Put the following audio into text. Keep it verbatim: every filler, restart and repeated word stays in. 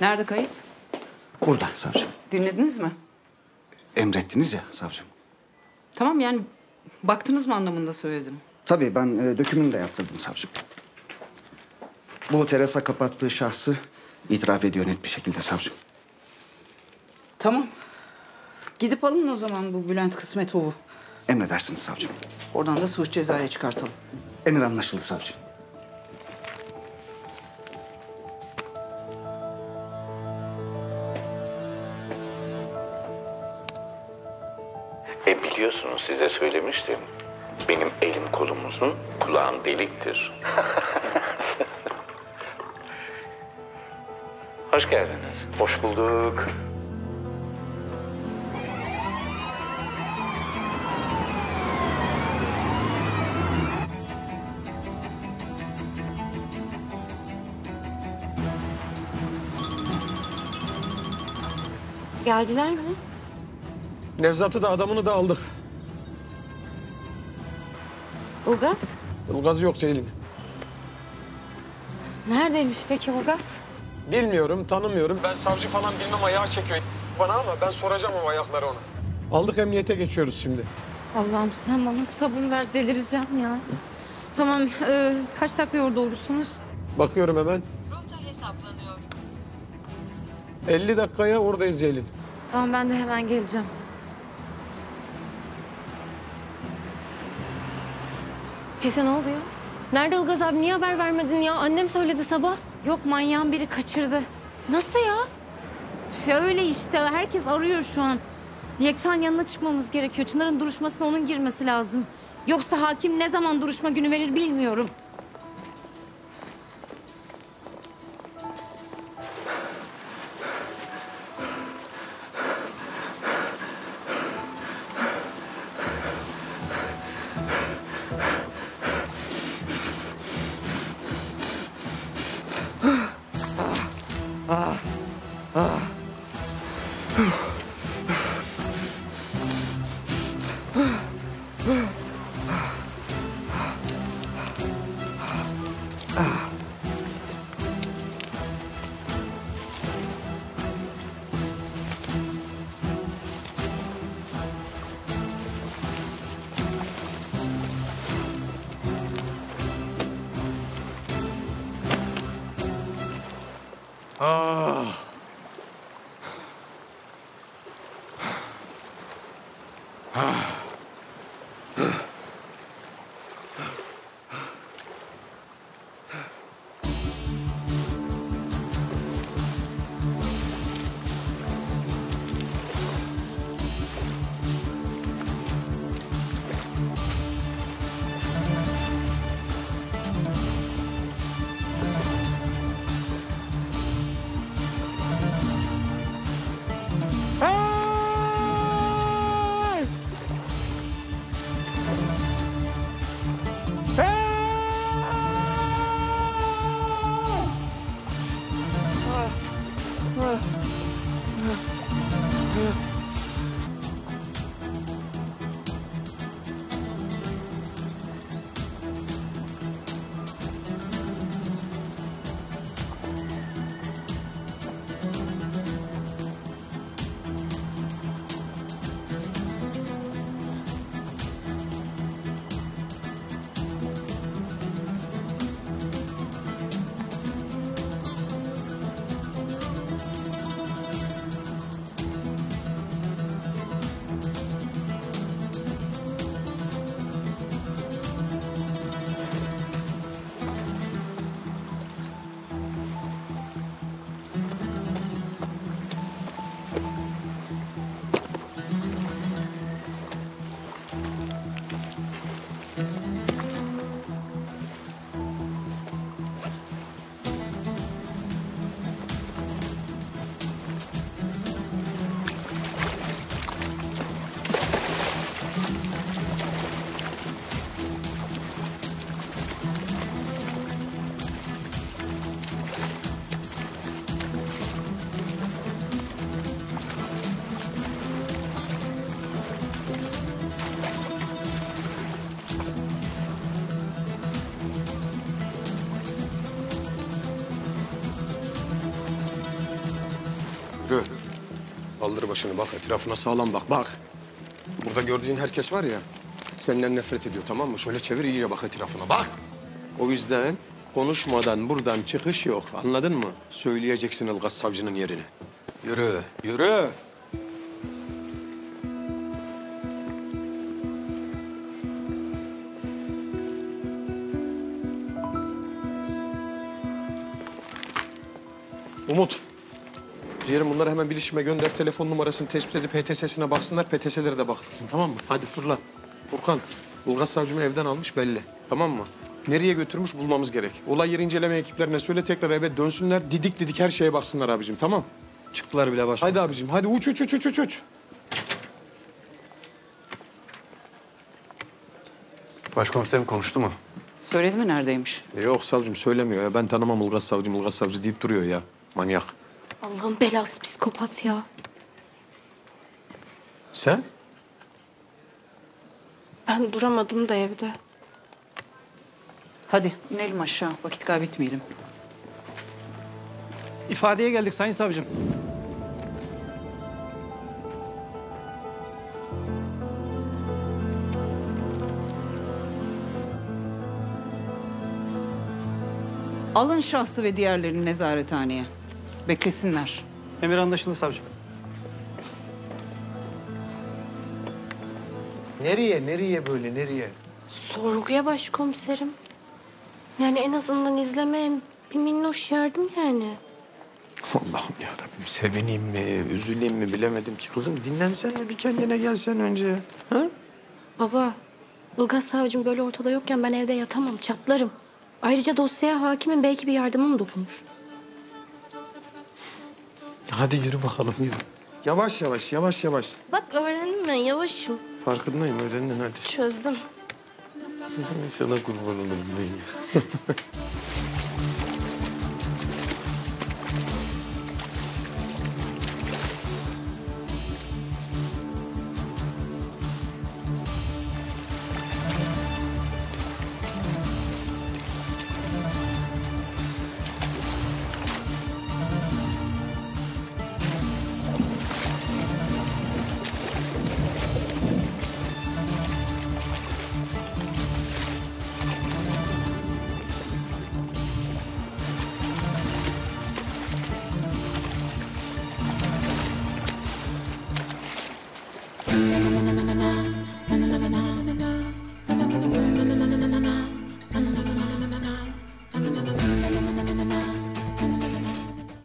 Nerede kayıt? Burada savcım. Dinlediniz mi? Emrettiniz ya savcım. Tamam yani baktınız mı anlamında söyledim. Tabii ben e, dökümünü de yaptırdım savcım. Bu terasa kapattığı şahsı itiraf ediyor net bir şekilde savcım. Tamam. Gidip alın o zaman bu Bülent Kısmetov'u. Emredersiniz savcım. Oradan da suç cezaya çıkartalım. Emir anlaşıldı savcım. E biliyorsunuz size söylemiştim. Benim elim kolum uzun, kulağım deliktir. Hoş geldiniz. Hoş bulduk. Geldiler mi? Nevzat'ı da adamını da aldık. Uğaz? Ilgaz yok Ceylin. Neredeymiş peki Uğaz? Bilmiyorum, tanımıyorum. Ben savcı falan bilmem, ayağı çekiyor bana ama ben soracağım o ayakları ona. Aldık, emniyete geçiyoruz şimdi. Allah'ım sen bana sabır ver, delireceğim ya. Tamam, e, kaç dakika orada olursunuz? Bakıyorum hemen. Rota hesaplanıyor. elli dakikaya oradayız Ceylin. Tamam, ben de hemen geleceğim. Teyze ne oluyor? Nerede Ilgaz abi? Niye haber vermedin ya? Annem söyledi sabah. Yok, manyağın biri kaçırdı. Nasıl ya? Ya öyle işte. Herkes arıyor şu an. Yekta'nın yanına çıkmamız gerekiyor. Çınar'ın duruşmasına onun girmesi lazım. Yoksa hakim ne zaman duruşma günü verir bilmiyorum. Şükrü, kaldır başını bak, etrafına sağlam bak, bak. Burada gördüğün herkes var ya, senden nefret ediyor, tamam mı? Şöyle çevir, iyice bak etrafına, bak. O yüzden konuşmadan buradan çıkış yok, anladın mı? Söyleyeceksin Ilgaz savcının yerini. Yürü, yürü. Umut, ciğerim bunları hemen bilişime gönder. Telefon numarasını tespit edip P T S'sine baksınlar, P T S'lere de baksın, tamam mı? Hadi fırla. Furkan, Uğaz savcımı evden almış belli, tamam mı? Nereye götürmüş bulmamız gerek. Olay yeri inceleme ekiplerine söyle, tekrar eve dönsünler. Didik didik her şeye baksınlar abicim, tamam? Çıktılar bile başımıza. Hadi abicim, hadi uç uç uç uç uç uç. Başkomiserim konuştu mu? Söyledi mi neredeymiş? Yok savcım söylemiyor ya. Ben tanımam Ilgaz savcım, Ilgaz savcı deyip duruyor ya. Manyak. Allah'ın belası psikopat ya. Sen? Ben duramadım da evde. Hadi inelim aşağı. Vakit kaybetmeyelim. İfadeye geldik sayın savcım. Alın şahsı ve diğerlerini nezarethaneye. Beklesinler. Emir anlaşıldı savcım. Nereye, nereye böyle, nereye? Sorguya başkomiserim. Yani en azından izlemeye bir minnoş yardım yani. Allah'ım yarabbim, sevineyim mi, üzüleyim mi bilemedim ki. Kızım dinlensene, bir kendine gelsen önce. Ha? Baba, Ilgaz savcım böyle ortada yokken ben evde yatamam, çatlarım. Ayrıca dosyaya hakimin belki bir yardımım dokunur. Hadi yürü bakalım, yürü. Yavaş yavaş, yavaş yavaş. Bak öğrendim ben, yavaşım. Farkındayım, öğrendin hadi. Çözdüm. Sana kurban olurum ben ya.